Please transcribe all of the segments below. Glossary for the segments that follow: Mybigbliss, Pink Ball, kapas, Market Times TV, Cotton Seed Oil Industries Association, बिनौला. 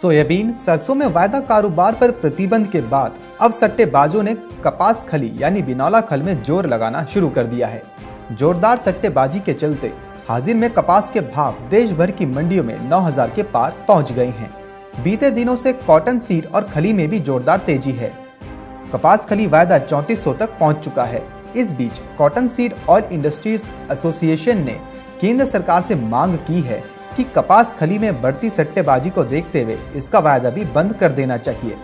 Soybean, सरसों में वायदा कारोबार पर प्रतिबंध के बाद अब सट्टेबाजों ने कपास खली यानी बिनौला खल में जोर लगाना शुरू कर दिया है। जोरदार सट्टेबाजी के चलते हाजिर में कपास के भाव देश भर की मंडियों में 9000 के पार पहुंच गए हैं। बीते दिनों से कॉटन सीड और खली में भी जोरदार तेजी है। कपास खली वायदा 3400 तक पहुंच चुका है। इस बीच cotton seed oil industries association ने केंद्र सरकार से मांग की है कि कपास खली में बढ़ती सट्टेबाजी को देखते हुए इसका वायदा भी बंद कर देना चाहिए।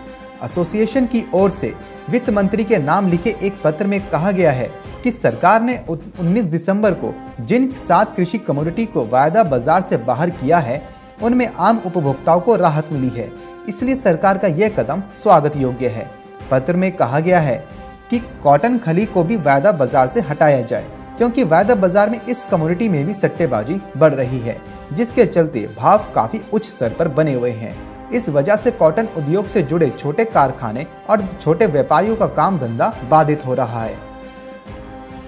एसोसिएशन की ओर से वित्त मंत्री के नाम लिखे एक पत्र में कहा गया है कि सरकार ने 19 दिसंबर को जिन 7 कृषि कमोडिटी को वायदा बाजार से बाहर किया है उनमें आम उपभोक्ताओं को राहत मिली है, इसलिए सरकार का यह कदम स्वागत योग्य है। पत्र में कहा गया है कि कॉटन खली को भी वायदा बाजार से हटाया जाए क्योंकि वायदा बाजार में इस कमोडिटी में भी सट्टेबाजी बढ़ रही है, जिसके चलते भाव काफ़ी उच्च स्तर पर बने हुए हैं। इस वजह से कॉटन उद्योग से जुड़े छोटे कारखाने और छोटे व्यापारियों का काम धंधा बाधित हो रहा है।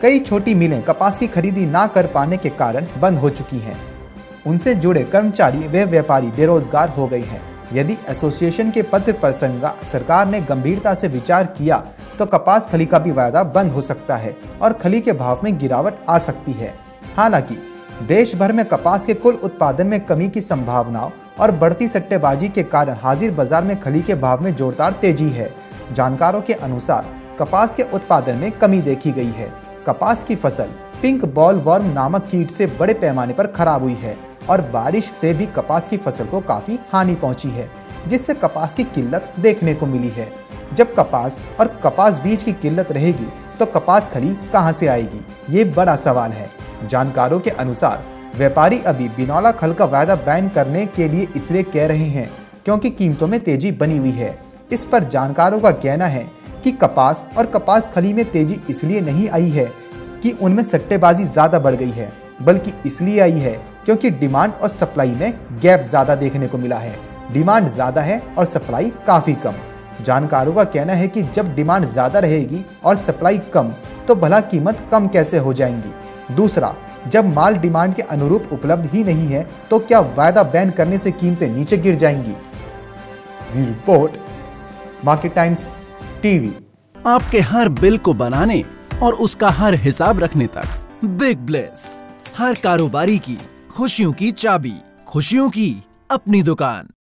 कई छोटी मिलें कपास की खरीदी ना कर पाने के कारण बंद हो चुकी हैं। उनसे जुड़े कर्मचारी व व्यापारी बेरोजगार हो गए हैं। यदि एसोसिएशन के पत्र पर सरकार ने गंभीरता से विचार किया तो कपास खली का भी वायदा बंद हो सकता है और खली के भाव में गिरावट आ सकती है। हालांकि देश भर में कपास के कुल उत्पादन में कमी की संभावनाओं और बढ़ती सट्टेबाजी के कारण हाजिर बाजार में खली के भाव में जोरदार तेजी है। जानकारों के अनुसार कपास के उत्पादन में कमी देखी गई है। कपास की फसल पिंक बॉल वर्म नामक कीट से बड़े पैमाने पर खराब हुई है और बारिश से भी कपास की फसल को काफ़ी हानि पहुंची है, जिससे कपास की किल्लत देखने को मिली है। जब कपास और कपास बीज की किल्लत रहेगी तो कपास खली कहां से आएगी, ये बड़ा सवाल है। जानकारों के अनुसार व्यापारी अभी बिनौला खल का वायदा बैन करने के लिए इसलिए कह रहे हैं क्योंकि कीमतों में तेजी बनी हुई है। इस पर जानकारों का कहना है कि कपास और कपास खली में तेजी इसलिए नहीं आई है कि उनमें सट्टेबाजी ज़्यादा बढ़ गई है, बल्कि इसलिए आई है क्योंकि डिमांड और सप्लाई में गैप ज़्यादा देखने को मिला है। डिमांड ज़्यादा है और सप्लाई काफ़ी कम। जानकारों का कहना है कि जब डिमांड ज़्यादा रहेगी और सप्लाई कम तो भला कीमत कम कैसे हो जाएंगी। दूसरा, जब माल डिमांड के अनुरूप उपलब्ध ही नहीं है तो क्या वायदा बैन करने से कीमतें नीचे गिर जाएंगी। Report market times TV. आपके हर बिल को बनाने और उसका हर हिसाब रखने तक बिगब्लिस, हर कारोबारी की खुशियों की चाबी, खुशियों की अपनी दुकान।